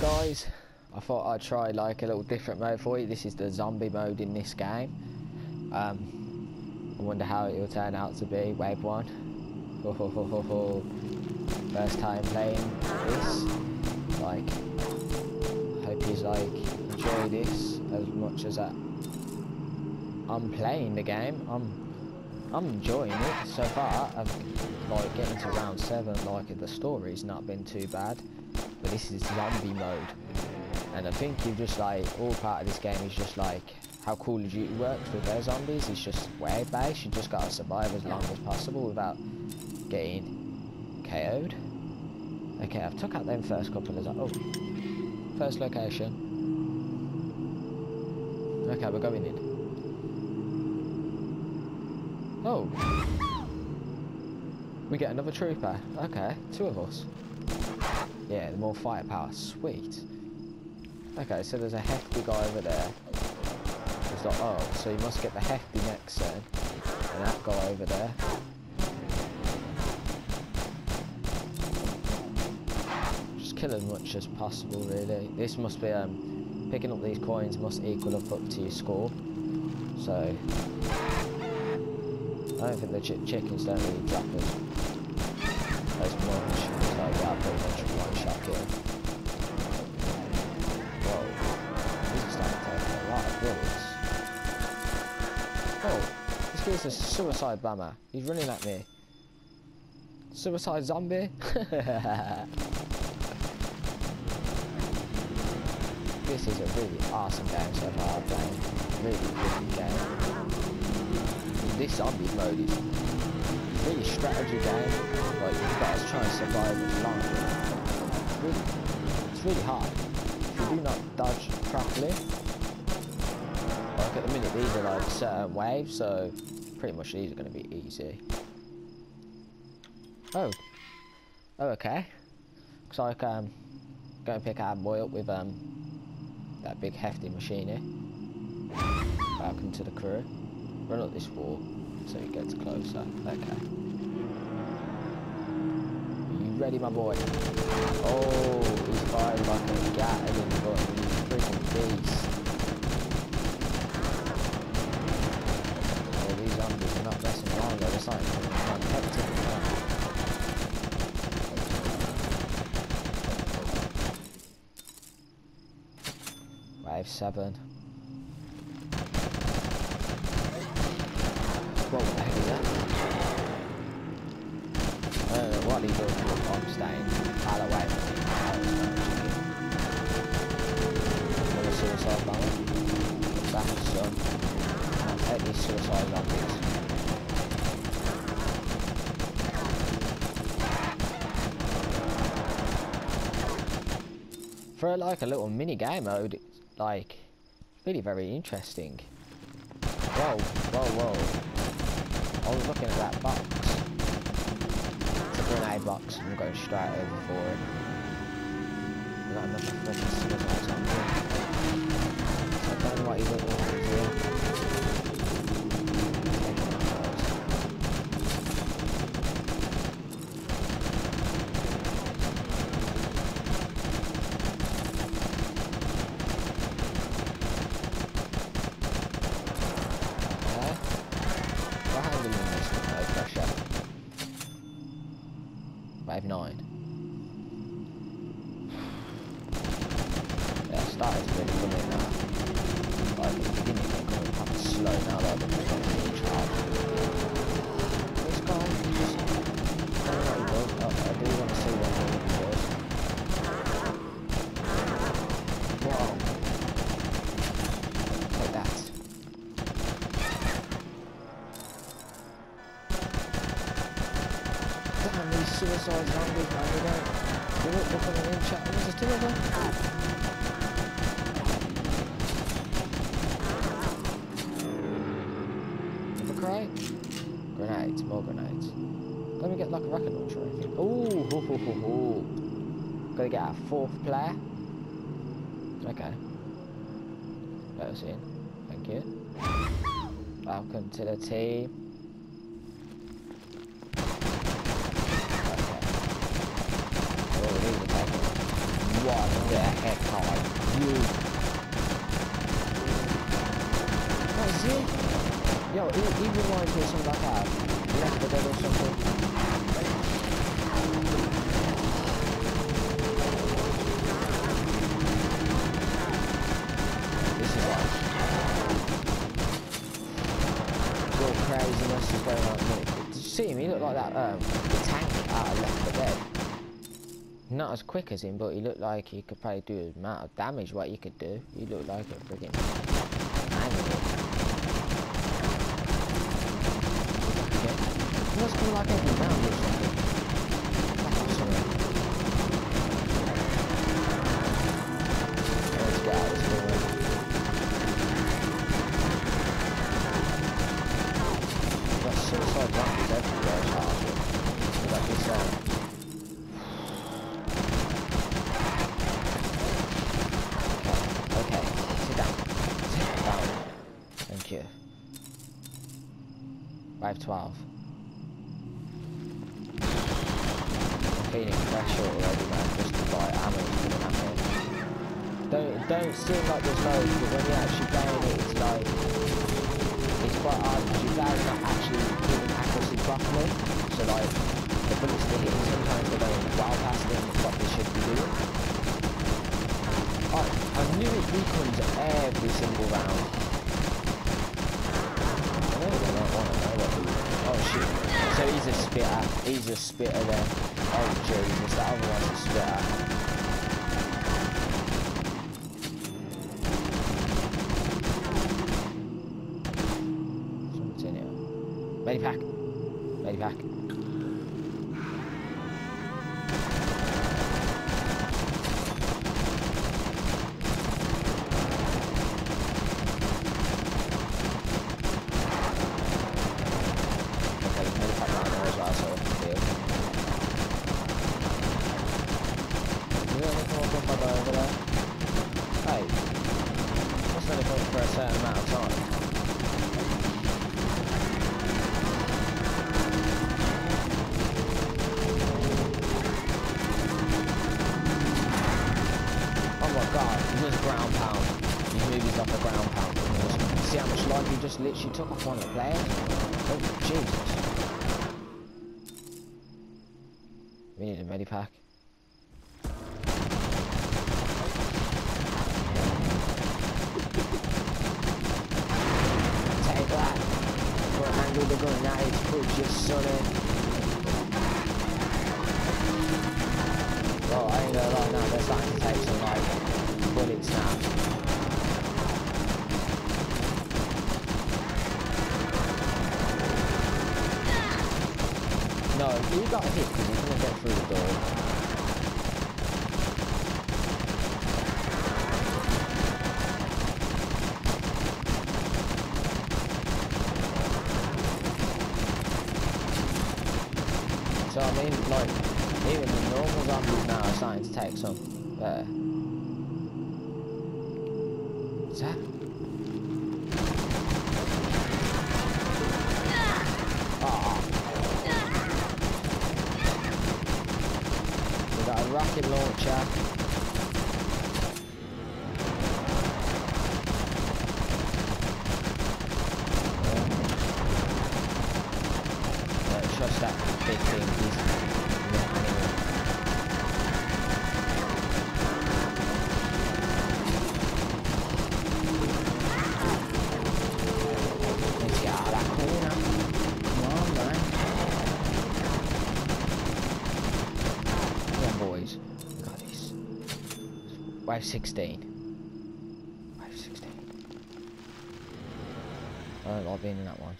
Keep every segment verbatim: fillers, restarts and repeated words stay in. guys, I thought I'd try like a little different mode for you. This is the zombie mode in this game. Um, I wonder how it will turn out to be. Wave one. Ho, ho, ho, ho, ho. First time playing this. Like, hope you like enjoy this as much as I, I'm playing the game. I'm I'm enjoying it so far. I'm like getting to round seven. Like the story's not been too bad, but this is zombie mode, and I think you just like all part of this game is just like how Call of Duty works with their zombies. It's just wave based. You just gotta survive as long as possible without getting K O'd. Okay, I've took out them first couple of oh, first location. Okay, we're going in. Oh, we get another trooper. Okay, two of us. Yeah, more firepower. Sweet. Okay, so there's a hefty guy over there. It's like, oh, so you must get the hefty next turn. And that guy over there. Just kill as much as possible, really. This must be, um, picking up these coins must equal up, up to your score. So... I don't think the ch chickens don't really drop as, as much, so yeah, I'll pretty much one shot kill. Whoa, this is starting to take a lot of bullets. Oh, this guy's a suicide bomber. He's running at me. Suicide zombie? This is a really awesome game so far I've played. Really good game. This zombie mode is really strategy game, like you've got to try and survive as long as you can. It's really hard. If you do not dodge properly, like at the minute these are like certain waves, so pretty much these are going to be easy. Oh, oh okay. Looks like I'm um, going to pick our boy up with um, that big hefty machine here. Welcome to the crew. Run up this wall so he gets closer. Okay. You ready, my boy? Oh, he's firing like a gat in the butt. He's a freaking beast. Oh, these zombies are not messing around. They're just like hectic. Wave seven. What the heck is that? I don't know what he's doing for a bomb stain. Far away from him. I'm a suicide bomber. That's the sun. I'll take these suicide zombies. For like a little mini game mode, it's like really very interesting. Whoa, whoa, whoa. I was looking at that box. It's a grenade box, and I'm going straight over for it. We've got another freaking suicide zombie. So I don't know what he's looking at here. Nine. Yeah, started really coming now. Like at the beginning, they're coming up slow now, though, because they're really charged. This guy, just, I don't know what he does. I do want to see what he does. Wow. Like that. Damn, these suicide zombies, man. They don't do it. They're coming in chat. There's two of them. Have a cry. Grenades. More grenades. Let me get like a rocket launcher or anything. Ooh. Ho, ho, ho, ho. Gotta get our fourth player. Okay. Let us in. Thank you. Welcome to the team. What the heck Oh, see? Yo, even more in case I'm back out. You have to double something. This is awesome. Little craziness is going on here. Did you see him? He looked like that, um, the tank out of Left four Dead. Not as quick as him, but he looked like he could probably do the amount of damage what he could do. He looked like a friggin' animal. He must be like every round or something. Let's get out of this building. We've got suicide zombies everywhere, Charlie. We've got this, um... five twelve. I'm feeling pressure already, man, just to buy ammo for the ammo. Don't, don't seem like there's loads, but when you're actually playing it, it's like, it's quite hard, because your guys not actually giving accuracy properly, so like, the bullets they hit, sometimes they're going well past them, what they should be doing. I, I knew it weakens every single round. Oh shit, so he's a spitter, he's a spitter there. Oh Jesus, that other one's a spitter. Someone's in here. Medipack, medipack. Literally took off one of the players. Oh, Jesus. We need a medipack. Take that. Put a handle the gun now, it's put your son in. Well, I ain't gonna lie now, they're starting to take some like bullets now. No, he got hit because he couldn't get through the door. So I mean, like, even the normal zombies now are starting to take some. Uh, what's that? Rocket launcher. Don't trust that big thing. He's not anywhere. Let's get out of that corner. Come on, man. Wave sixteen. Wave sixteen. I don't like being in that one.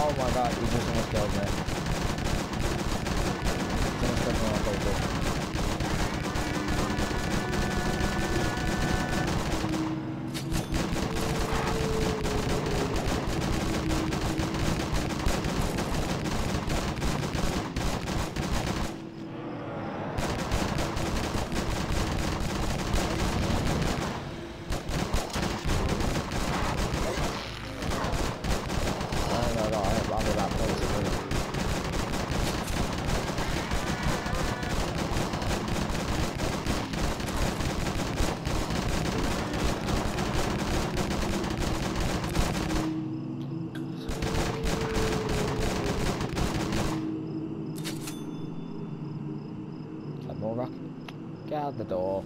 Oh my god, he just almost killed me. He's almost killed me on I door, Rock. Get out the door.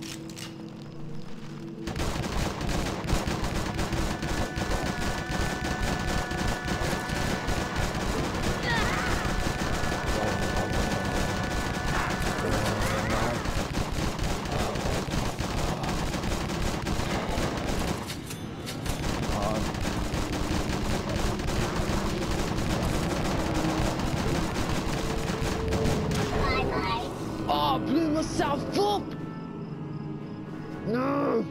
Myself up. No.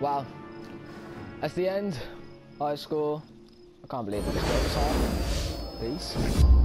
Wow. That's the end. High score. I can't believe it. Peace.